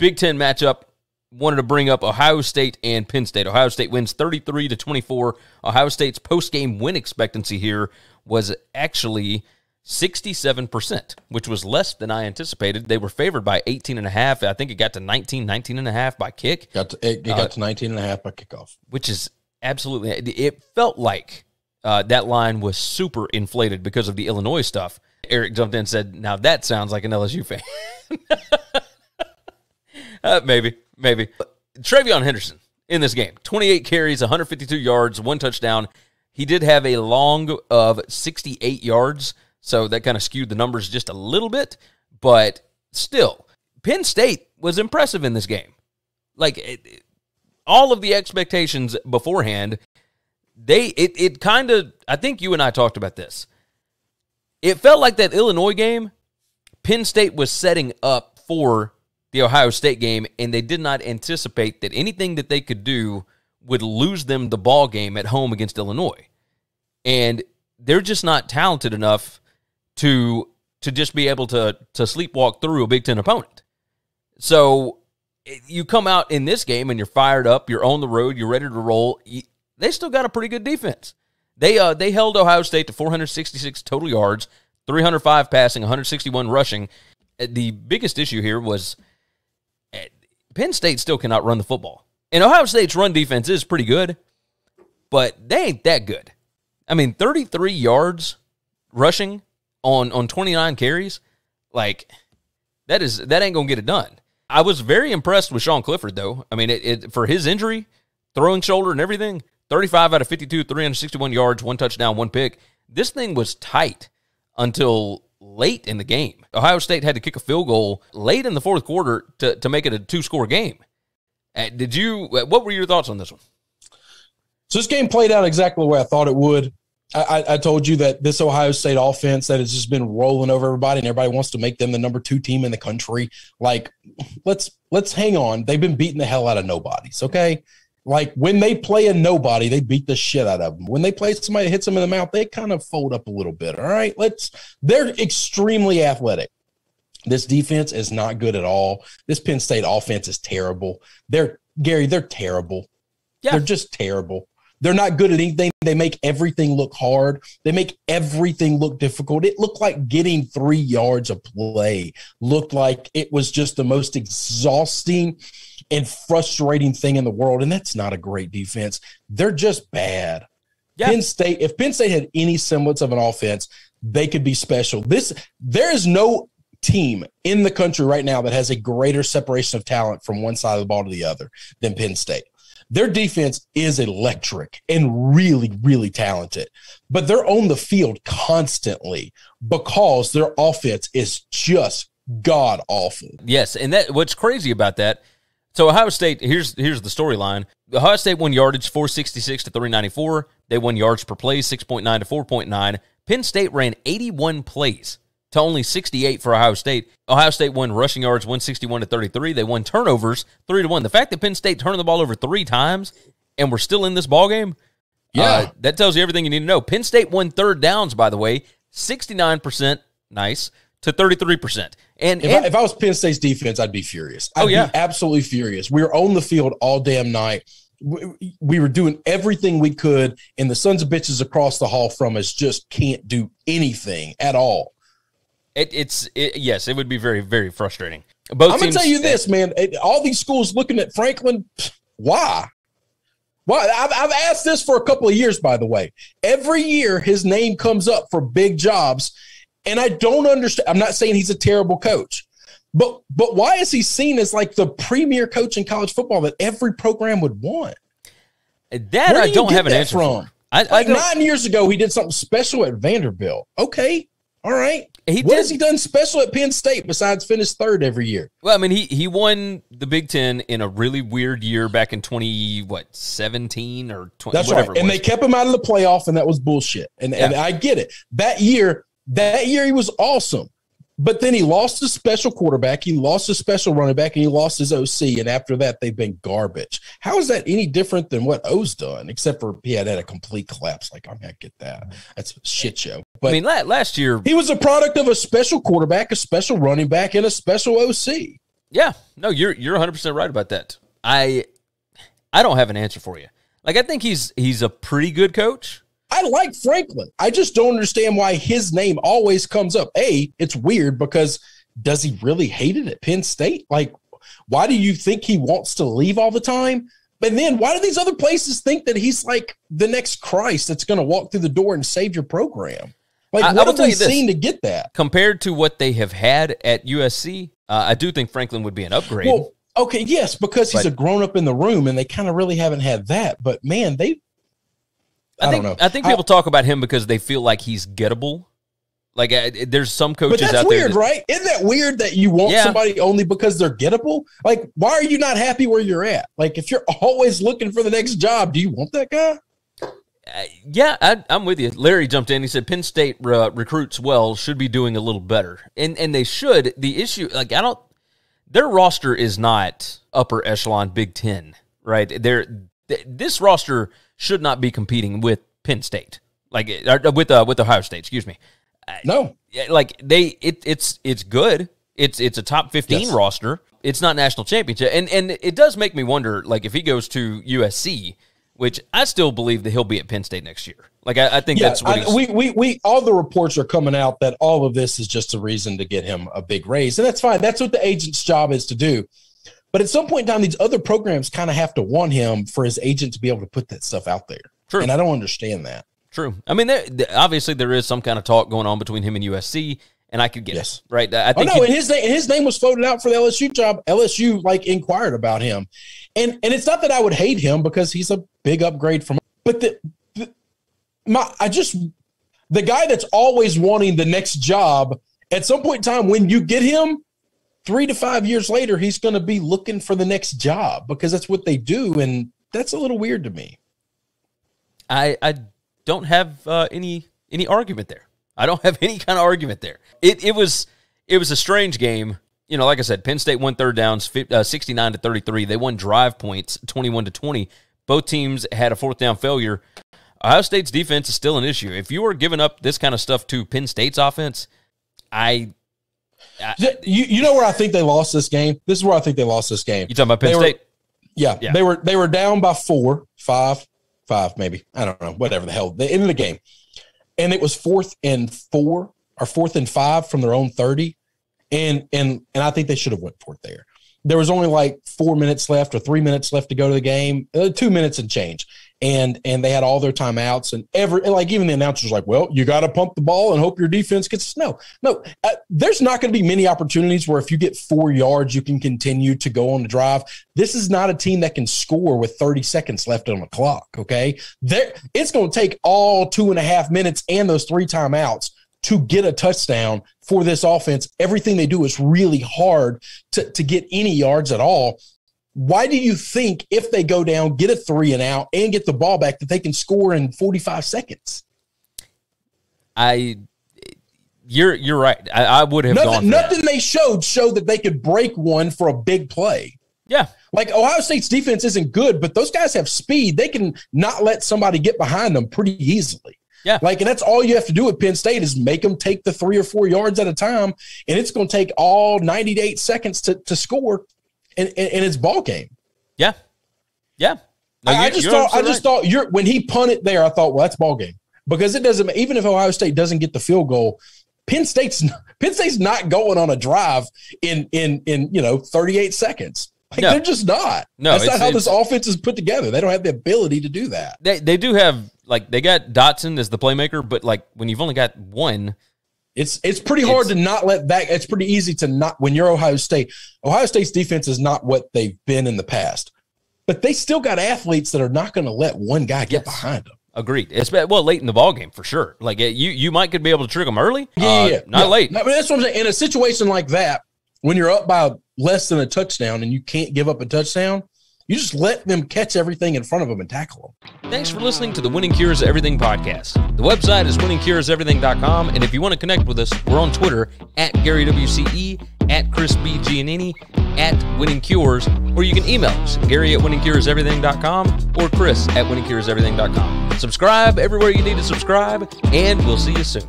Big Ten matchup, wanted to bring up Ohio State and Penn State. Ohio State wins 33-24. Ohio State's post-game win expectancy here was actually 67%, which was less than I anticipated. They were favored by 18.5. I think it got to 19.5 by kick. It got to 19.5 by kickoff. Which is absolutely, it felt like that line was super inflated because of the Illinois stuff. Eric jumped in and said, now that sounds like an LSU fan. Maybe. Trevion Henderson in this game, 28 carries, 152 yards, 1 touchdown. He did have a long of 68 yards, so that kind of skewed the numbers just a little bit. But still, Penn State was impressive in this game. Like, all of the expectations beforehand, it kind of, I think you and I talked about this. It felt like that Illinois game, Penn State was setting up for the Ohio State game, and they did not anticipate that anything that they could do would lose them the ball game at home against Illinois. And they're just not talented enough to just be able to sleepwalk through a Big Ten opponent. So you come out in this game and you're fired up, you're on the road, you're ready to roll. They still got a pretty good defense. They held Ohio State to 466 total yards, 305 passing, 161 rushing. The biggest issue here was Penn State still cannot run the football. And Ohio State's run defense is pretty good, but they ain't that good. I mean, 33 yards rushing on 29 carries, like, that ain't going to get it done. I was very impressed with Sean Clifford, though. I mean, for his injury, throwing shoulder and everything, 35 out of 52, 361 yards, 1 touchdown, 1 pick. This thing was tight until late in the game. Ohio State had to kick a field goal late in the fourth quarter to make it a 2-score game. What were your thoughts on this one? So this game played out exactly the way I thought it would. I told you that this Ohio State offense that has just been rolling over everybody, and everybody wants to make them the number 2 team in the country. Like, let's hang on. They've been beating the hell out of nobodies, okay? Like, when they play a nobody, they beat the shit out of them. When they play somebody that hits them in the mouth, they kind of fold up a little bit, all right? They're extremely athletic. This defense is not good at all. This Penn State offense is terrible. Gary, they're terrible. Yeah. They're just terrible. They're not good at anything. They make everything look hard. They make everything look difficult. It looked like getting 3 yards of play looked like it was just the most exhausting and frustrating thing in the world, and that's not a great defense. They're just bad. Yeah. Penn State, if Penn State had any semblance of an offense, they could be special. There is no team in the country right now that has a greater separation of talent from one side of the ball to the other than Penn State. Their defense is electric and really, really talented, but they're on the field constantly because their offense is just god awful. Yes, and what's crazy about that, so Ohio State, here's the storyline. Ohio State won yardage 466 to 394. They won yards per play 6.9 to 4.9. Penn State ran 81 plays to only 68 for Ohio State. Ohio State won rushing yards 161 to 33. They won turnovers 3-1. The fact that Penn State turned the ball over 3 times and we're still in this ballgame, that tells you everything you need to know. Penn State won 3rd downs, by the way, 69%, nice, to 33%. And if I was Penn State's defense, I'd be furious. I'd be absolutely furious. We were on the field all damn night. We were doing everything we could, and the sons of bitches across the hall from us just can't do anything at all. Yes, it would be very, very frustrating. I'm going to tell you this, man. All these schools looking at Franklin, why? Why? I've asked this for a couple of years, by the way. Every year his name comes up for big jobs, and I don't understand. I'm not saying he's a terrible coach, but why is he seen as like the premier coach in college football that every program would want? That I don't have an answer for. Like 9 years ago, he did something special at Vanderbilt. Okay. All right. What has he done special at Penn State besides finish 3rd every year? Well, I mean, he won the Big Ten in a really weird year back in 2017 or 20. That's whatever. Right. And they kept him out of the playoff, and that was bullshit. And I get it. That year he was awesome. But then he lost his special quarterback, he lost his special running back, and he lost his OC. And after that, they've been garbage. How is that any different than what O's done? Except for he had a complete collapse. Like, I'm going to get that. That's a shit show. But I mean, last year, he was a product of a special quarterback, a special running back, and a special OC. Yeah, no, you're 100% right about that. I don't have an answer for you. Like, I think he's a pretty good coach. I like Franklin. I just don't understand why his name always comes up. A, it's weird because does he really hate it at Penn State? Like, why do you think he wants to leave all the time? But then why do these other places think that he's like the next Christ that's going to walk through the door and save your program? Like, what have we seen to get that? Compared to what they have had at USC, I do think Franklin would be an upgrade. Well, okay, yes, because he's a grown-up in the room, and they kind of really haven't had that. But, man, I don't know. I think people talk about him because they feel like he's gettable. Like, there's some coaches out there. But that's weird, right? Isn't that weird that you want somebody only because they're gettable? Like, why are you not happy where you're at? Like, if you're always looking for the next job, do you want that guy? Yeah, I'm with you. Larry jumped in. He said Penn State recruits well, should be doing a little better. And they should. The issue, like, I don't – their roster is not upper echelon Big Ten, right? This roster should not be competing with Penn State, like with Ohio State, excuse me. No. Like, it's good. It's a top 15 roster. It's not national championship. And it does make me wonder, like, if he goes to USC – which I still believe that he'll be at Penn State next year. Like, I think that's what he's... all the reports are coming out that all of this is just a reason to get him a big raise. And that's fine. That's what the agent's job is to do. But at some point in time, these other programs kind of have to want him for his agent to be able to put that stuff out there. True. And I don't understand that. True. I mean, obviously there is some kind of talk going on between him and USC, and I could guess. Yes. Right? I think and his name was floated out for the LSU job. LSU, like, inquired about him. And it's not that I would hate him because he's a big upgrade from, but the guy that's always wanting the next job, at some point in time when you get him 3 to 5 years later, he's going to be looking for the next job because that's what they do. And that's a little weird to me. I don't have any argument there. I don't have any kind of argument there. It was a strange game. You know, like I said, Penn State won third downs, 69-33. They won drive points, 21-20. Both teams had a fourth down failure. Ohio State's defense is still an issue. If you are giving up this kind of stuff to Penn State's offense, you know where I think they lost this game? This is where I think they lost this game. You talking about Penn State? Yeah. They were down by five maybe. I don't know, whatever the hell. They ended the game. And it was 4th and 5 from their own 30. And I think they should have went for it there. There was only like 4 minutes left or 3 minutes left to go to the game, 2 minutes and change. And they had all their timeouts and even the announcers like, well, you got to pump the ball and hope your defense gets. No, there's not going to be many opportunities where if you get 4 yards, you can continue to go on the drive. This is not a team that can score with 30 seconds left on the clock. Okay. It's going to take all 2.5 minutes and those 3 timeouts to get a touchdown for this offense. Everything they do is really hard to get any yards at all. Why do you think if they go down, get a 3 and out, and get the ball back that they can score in 45 seconds? You're right. I would have gone for that. Nothing they showed that they could break one for a big play. Yeah. Like, Ohio State's defense isn't good, but those guys have speed. They can not let somebody get behind them pretty easily. Yeah. Like, and that's all you have to do at Penn State is make them take the 3 or 4 yards at a time, and it's going to take all 98 seconds to score, and it's ball game. Yeah. Yeah. No, I just thought when he punted there, I thought, well, that's ball game. Because it doesn't – even if Ohio State doesn't get the field goal, Penn State's not going on a drive in 38 seconds. Like, no. They're just not. No, that's not how this offense is put together. They don't have the ability to do that. They do have – like, they got Dotson as the playmaker, but, like, when you've only got one. It's pretty hard to not let that – it's pretty easy to not – when you're Ohio State. Ohio State's defense is not what they've been in the past. But they still got athletes that are not going to let one guy get behind them. Agreed. It's late in the ballgame for sure. Like, you might could be able to trick them early. Not late. No, but that's what I'm saying. In a situation like that, when you're up by – less than a touchdown and you can't give up a touchdown, you just let them catch everything in front of them and tackle them. Thanks for listening to the Winning Cures Everything podcast. The website is winningcureseverything.com, and if you want to connect with us, we're on Twitter at GaryWCE, at ChrisBGiannini, at Winning Cures, or you can email us, Gary at winningcureseverything.com or Chris at winningcureseverything.com. Subscribe everywhere you need to subscribe, and we'll see you soon.